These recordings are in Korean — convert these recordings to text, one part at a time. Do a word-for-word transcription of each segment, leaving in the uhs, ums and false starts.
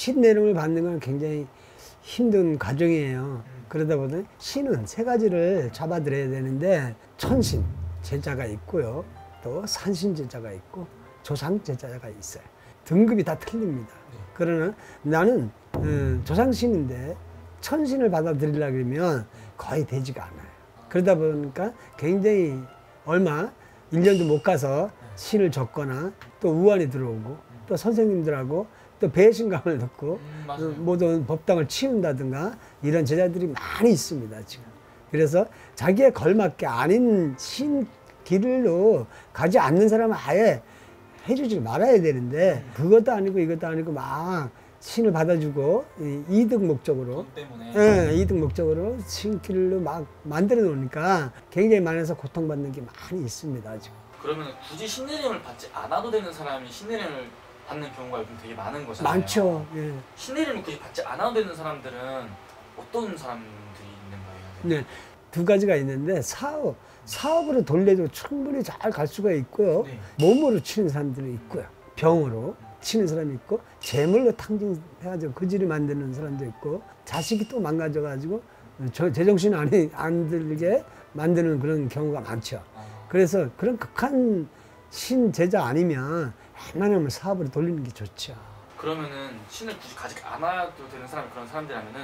신내림을 받는 건 굉장히 힘든 과정이에요. 그러다 보니 신은 세 가지를 잡아드려야 되는데, 천신 제자가 있고요, 또 산신 제자가 있고 조상 제자가 있어요. 등급이 다 틀립니다. 그러나 나는 음, 조상신인데 천신을 받아들이려고 그러면 거의 되지가 않아요. 그러다 보니까 굉장히 얼마 일 년도 못 가서 신을 졌거나, 또 우환이 들어오고, 또 선생님들하고 또 배신감을 듣고 음, 모든 법당을 치운다든가 이런 제자들이 많이 있습니다, 지금. 그래서 자기에 걸맞게 아닌 신 길로 가지 않는 사람은 아예 해주지 말아야 되는데, 그것도 아니고 이것도 아니고 막 신을 받아주고 이득 목적으로 돈 때문에. 예, 이득 목적으로 신길로 막 만들어 놓으니까 굉장히 많아서 고통받는 게 많이 있습니다, 지금. 그러면 굳이 신내림을 받지 않아도 되는 사람이 신내림을 받는 경우가 요즘 되게 많은 거잖아요. 많죠. 예. 신내림을 굳이 받지 않아도 되는 사람들은 어떤 사람들이 있는 거예요? 네, 두 가지가 있는데, 사업, 사업으로 돌려도 충분히 잘 갈 수가 있고요. 네. 몸으로 치는 사람들이 있고요. 병으로 치는 사람이 있고, 재물로 탕진해가지고 거지를 만드는 사람도 있고, 자식이 또 망가져가지고 제정신 안에 안 들게 만드는 그런 경우가 많죠. 그래서 그런 극한 신제자 아니면 웬만하면 사업으로 돌리는 게 좋죠. 그러면은 신을 굳이 가지 않아도 되는 사람, 그런 사람들이라면은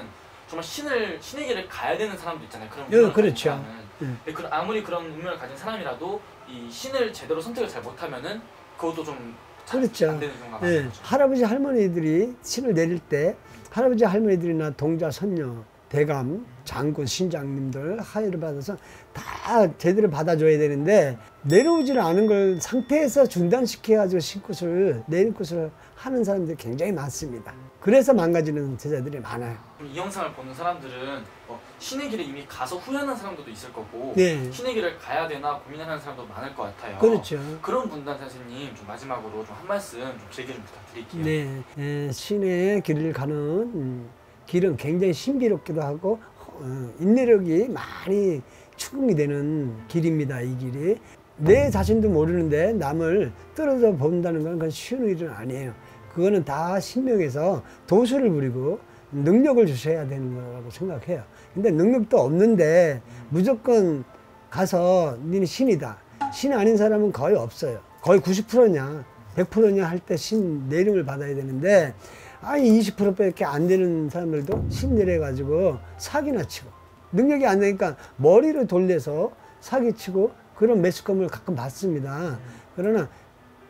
정말 신을, 신의 길을 가야 되는 사람도 있잖아요. 그런 운명을, 예, 그렇죠. 음. 근데 아무리 그런 운명을 가진 사람이라도 이 신을 제대로 선택을 잘 못하면은 그것도 좀 그렇죠. 예. 할아버지 할머니들이 신을 내릴 때, 할아버지 할머니들이나 동자, 선녀, 대감, 장군, 신장님들 하의를 받아서 다 제대로 받아줘야 되는데, 내려오질 않은 걸 상태에서 중단시켜가지고 신굿을 내릴 것을 하는 사람들이 굉장히 많습니다. 그래서 망가지는 제자들이 많아요. 이 영상을 보는 사람들은 뭐 신의 길에 이미 가서 후회하는 사람들도 있을 거고, 네. 신의 길을 가야 되나 고민하는 사람도 많을 것 같아요. 그렇죠. 그런 분단 선생님 좀 마지막으로 좀 한 말씀 좀 길게 좀 부탁드릴게요. 네, 에, 신의 길을 가는 음, 길은 굉장히 신비롭기도 하고 어, 인내력이 많이 추궁이 되는 길입니다, 이 길이. 내 자신도 모르는데 남을 떨어져 본다는 건 그건 쉬운 일은 아니에요. 그거는 다 신명에서 도수를 부리고 능력을 주셔야 되는 거라고 생각해요. 근데 능력도 없는데 무조건 가서 니는 신이다. 신 아닌 사람은 거의 없어요. 거의 구십 퍼센트냐 백 퍼센트냐 할 때 신 내림을 받아야 되는데, 아니 이십 퍼센트밖에 안 되는 사람들도 신 내려가지고 사기나 치고, 능력이 안 되니까 머리를 돌려서 사기치고 그런 매스컴을 가끔 봤습니다. 그러나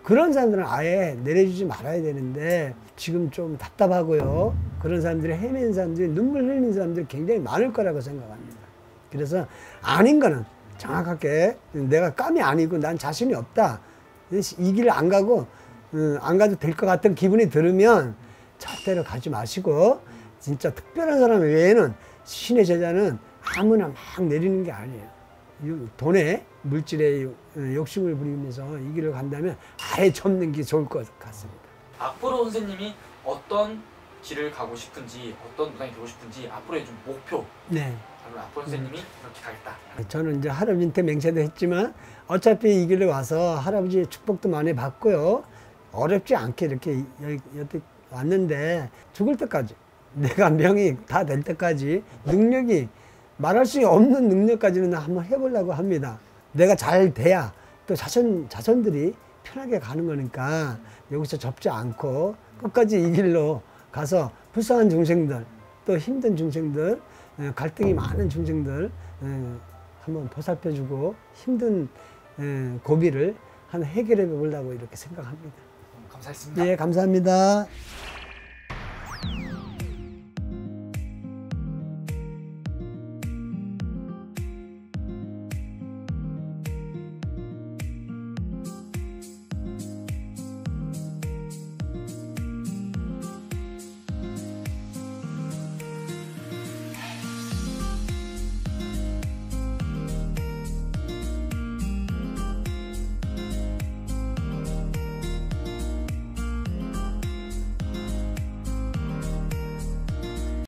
그런 사람들은 아예 내려주지 말아야 되는데, 지금 좀 답답하고요. 그런 사람들이, 헤매는 사람들이, 눈물 흘리는 사람들이 굉장히 많을 거라고 생각합니다. 그래서 아닌 거는 정확하게, 내가 깜이 아니고 난 자신이 없다, 이 길을 안 가고 음, 안 가도 될 것 같은 기분이 들으면 절대로 가지 마시고, 진짜 특별한 사람 외에는 신의 제자는 아무나 막 내리는 게 아니에요. 돈에 물질에 욕심을 부리면서 이 길을 간다면 아예 접는 게 좋을 것 같습니다. 앞으로 선생님이 어떤 길을 가고 싶은지, 어떤 무당이 되고 싶은지, 앞으로의 좀 목표. 네. 앞으로 선생님이 이렇게 가겠다. 저는 이제 할아버지한테 맹세도 했지만, 어차피 이 길로 와서 할아버지의 축복도 많이 받고요, 어렵지 않게 이렇게 여태 왔는데, 죽을 때까지, 내가 명이 다 될 때까지, 능력이 말할 수 없는 능력까지는 한번 해보려고 합니다. 내가 잘 돼야 또 자손, 자손들이 편하게 가는 거니까, 여기서 접지 않고 끝까지 이 길로 가서 불쌍한 중생들, 또 힘든 중생들, 갈등이 많은 중생들 한번 보살펴주고 힘든 고비를 한 해결해 보려고 이렇게 생각합니다. 감사했습니다. 예, 감사합니다.